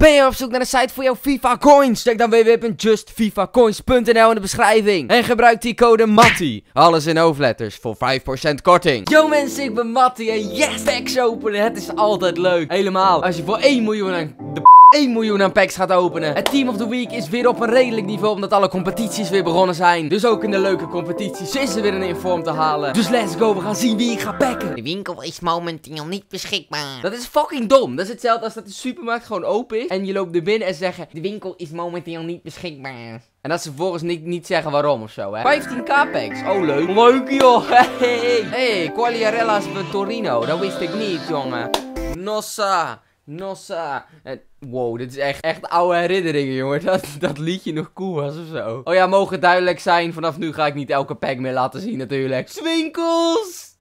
Ben je op zoek naar een site voor jouw FIFA coins? Check dan www.justfifacoins.nl in de beschrijving. En gebruik die code Matti. Alles in hoofdletters voor 5% korting. Yo mensen, ik ben Matti en yes, packs openen. Het is altijd leuk. Helemaal als je voor 1 miljoen aan de 1 miljoen aan packs gaat openen. Het team of the week is weer op een redelijk niveau, omdat alle competities weer begonnen zijn. Dus ook in de leuke competities is er weer een inform te halen. Dus let's go, we gaan zien wie ik ga packen. De winkel is momenteel niet beschikbaar. Dat is fucking dom. Dat is hetzelfde als dat de supermarkt gewoon open is en je loopt er binnen en zeggen: de winkel is momenteel niet beschikbaar. En dat ze vervolgens niet zeggen waarom of zo, hè. 15k packs. Oh, leuk. Leuk, joh. Hey, Qualiarella's van Torino. Dat wist ik niet, jongen. Nossa. Wow, dit is echt oude herinneringen, jongen. Dat liedje nog cool was of zo. Oh ja, mogen duidelijk zijn. Vanaf nu ga ik niet elke pack meer laten zien, natuurlijk. Swinkels!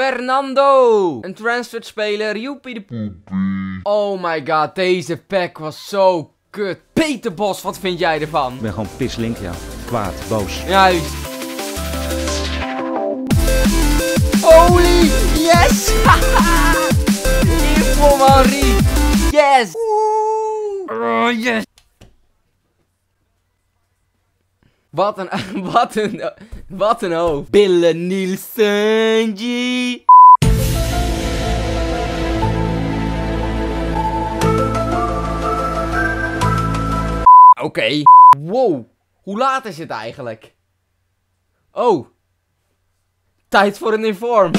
Fernando! Een transfer speler. Joepie de poepie. Oh my god, deze pack was zo kut. Peter Bos, wat vind jij ervan? Ik ben gewoon pislink, ja. Kwaad, boos. Juist. Holy, yes! Haha! Info Marie! Yes! Oeh! Yes! Wat een hoofd! Bille Nielsen G! Oké. Wow! Hoe laat is het eigenlijk? Oh! Tijd voor een inform.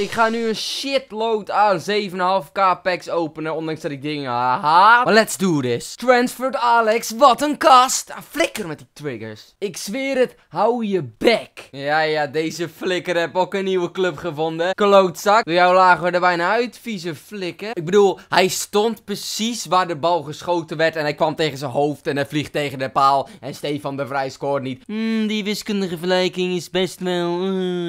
Ik ga nu een shitload aan 7,5k packs openen, ondanks dat ik dingen haat. Maar let's do this. Transferred Alex, wat een kast. Ah, flikker met die triggers. Ik zweer het, hou je bek. Ja, deze flikker heb ook een nieuwe club gevonden. Klootzak. Door jou lagen we er bijna uit, vieze flikker. Ik bedoel, hij stond precies waar de bal geschoten werd en hij kwam tegen zijn hoofd en hij vliegt tegen de paal. En Stefan de Vrij scoort niet. Die wiskundige vergelijking is best wel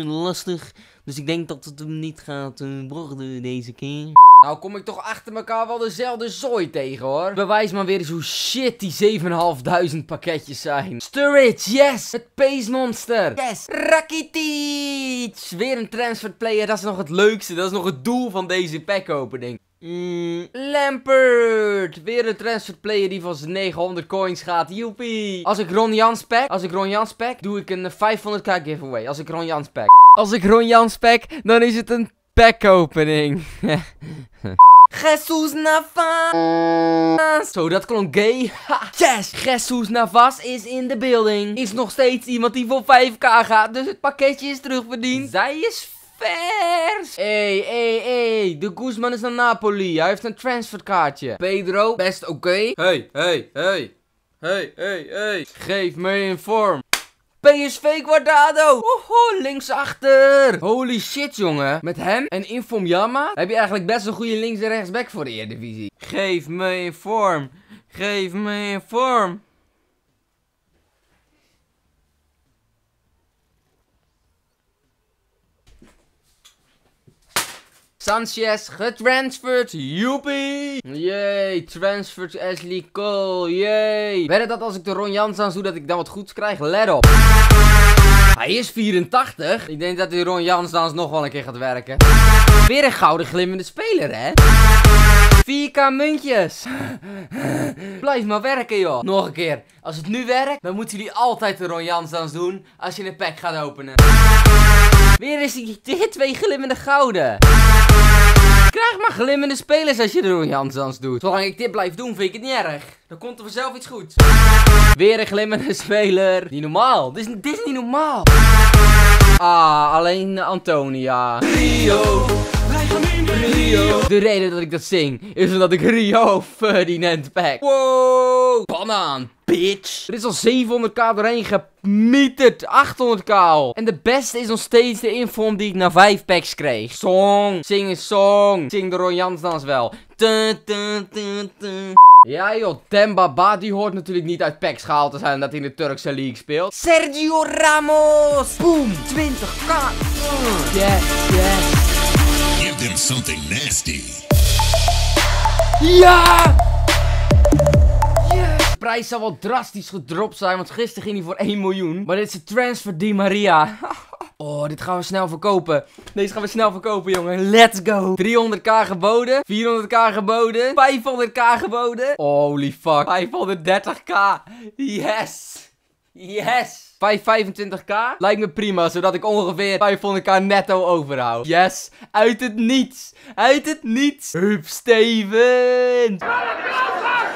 lastig. Dus ik denk dat het hem niet gaat worden deze keer. Nou kom ik toch achter elkaar wel dezelfde zooi tegen, hoor. Bewijs maar weer eens hoe shit die 7.500 pakketjes zijn. Sturridge, yes! Het Pace Monster. Yes! Rakitic! Weer een transfer player, dat is nog het leukste. Dat is nog het doel van deze packopening. Lampard. Weer een transfer player die van zijn 900 coins gaat. Joepie. Als ik Ron Jans pack, doe ik een 500k giveaway. Als ik Ron Jans pack, dan is het een pack-opening. Jesus Navas. Zo, dat klonk gay. Ha. Yes! Jesus Navas is in de building. Is nog steeds iemand die voor 5k gaat, dus het pakketje is terugverdiend. Zij is vers. Hey. De Guzman is naar Napoli. Hij heeft een transferkaartje. Pedro, best oké. Hey. Geef me een vorm. PSV Guardado. Oho, linksachter. Holy shit, jongen. Met hem en Inform Yama heb je eigenlijk best een goede links- en rechtsback voor de Eerdivisie. Geef me een vorm. Sanchez, getransferd, joepie! Yay, transfers Ashley Cole, yay! Weet je dat als ik de Ron Jans aan doe, dat ik dan wat goeds krijg? Let op! Hij is 84. Ik denk dat die Ron Jans nog wel een keer gaat werken. Weer een gouden glimmende speler, hè? 4k muntjes. Blijf maar werken, joh. Nog een keer. Als het nu werkt, dan moeten jullie altijd de Ron Jans doen als je een pack gaat openen. Weer is die 2 glimmende gouden. Krijg maar glimmende spelers als je de Ron Jans doet. Zolang ik dit blijf doen, vind ik het niet erg. Dan komt er vanzelf iets goeds. Weer een glimmende speler. Niet normaal. Dit is niet normaal. Ah, alleen Antonia. Rio. Rio. De reden dat ik dat zing is omdat ik Rio Ferdinand pack. Wow. Banaan, bitch. Er is al 700k doorheen gemieterd. 800k al. En de beste is nog steeds de inform die ik na 5 packs kreeg. Song. Zing een song. Zing de Ron Jans wel. Ja joh, Demba Ba, die hoort natuurlijk niet uit packs gehaald te zijn omdat hij in de Turkse league speelt. Sergio Ramos. Boom. 20k. Yes. Give them something nasty. Ja! Yes. De prijs zal wel drastisch gedropt zijn, want gisteren ging hij voor 1 miljoen. Maar dit is de transfer Di Maria. Oh, dit gaan we snel verkopen. Deze gaan we snel verkopen, jongen. Let's go. 300k geboden. 400k geboden. 500k geboden. Holy fuck. 530k. Yes. Yes. 525k. Lijkt me prima, zodat ik ongeveer 500k netto overhoud. Yes. Uit het niets. Uit het niets. Hup, Steven.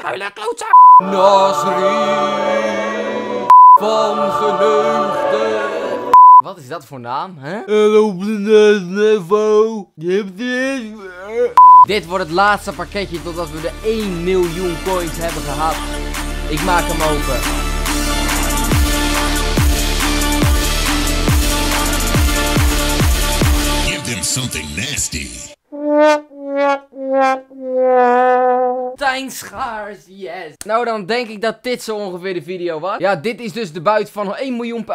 Huilen klootzak. Nasri. Van geneugde. Wat is dat voor naam, hè? Dit wordt het laatste pakketje totdat we de 1 miljoen coins hebben gehad. Ik maak hem open. Give them something nasty. Tijn Schaars, yes. Nou, dan denk ik dat dit zo ongeveer de video was. Ja, dit is dus de buit van 1 miljoen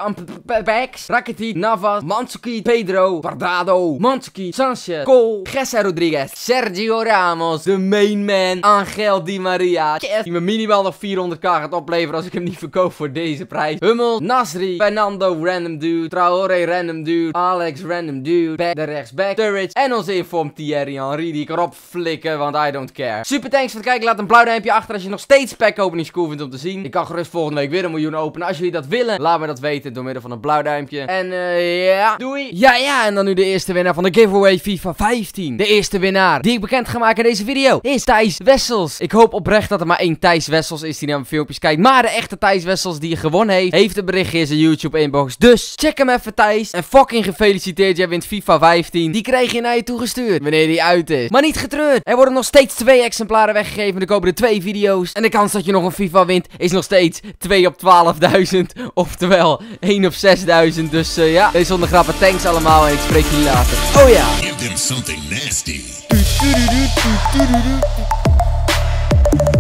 packs. Rakitic, Navas, Mandzukic, Pedro, Guardado, Mandzukic, Sanchez, Cole, Gessa Rodriguez, Sergio Ramos, de main man, Angel Di Maria. Yes. Die me minimaal nog 400k gaat opleveren als ik hem niet verkoop voor deze prijs. Hummel, Nasri, Fernando, random dude, Traoré, random dude, Alex, random dude, de rechtsback, Sturridge en onze inform Thierry Henry, die ik erop flikken, want I don't care. Super thanks voor het kijken. Laat een blauw duimpje achter als je nog steeds pack openings cool vindt om te zien. Ik kan gerust volgende week weer 1 miljoen openen. Als jullie dat willen, laat me dat weten door middel van een blauw duimpje. En ja, doei. Ja, en dan nu de eerste winnaar van de giveaway FIFA 15. De eerste winnaar die ik bekend ga maken in deze video is Thijs Wessels. Ik hoop oprecht dat er maar één Thijs Wessels is die naar mijn filmpjes kijkt. Maar de echte Thijs Wessels die gewonnen heeft, heeft een berichtje in zijn YouTube inbox. Dus check hem even, Thijs. En fucking gefeliciteerd, jij wint FIFA 15. Die kreeg je naar je toegestuurd wanneer die uit is. Maar niet getreurd. Er worden nog steeds 2 exemplaren weggegeven de komende 2 video's. En de kans dat je nog een FIFA wint is nog steeds 2 op 12.000. Oftewel 1 op 6.000. Dus ja, deze zonder grappen. Thanks allemaal en ik spreek jullie later. Oh ja. Give them something nasty.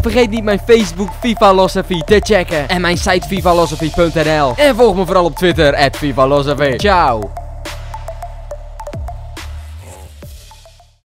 Vergeet niet mijn Facebook FIFAlosophy te checken. En mijn site FIFAlosophy.nl. En volg me vooral op Twitter @FIFAlosophy. Ciao.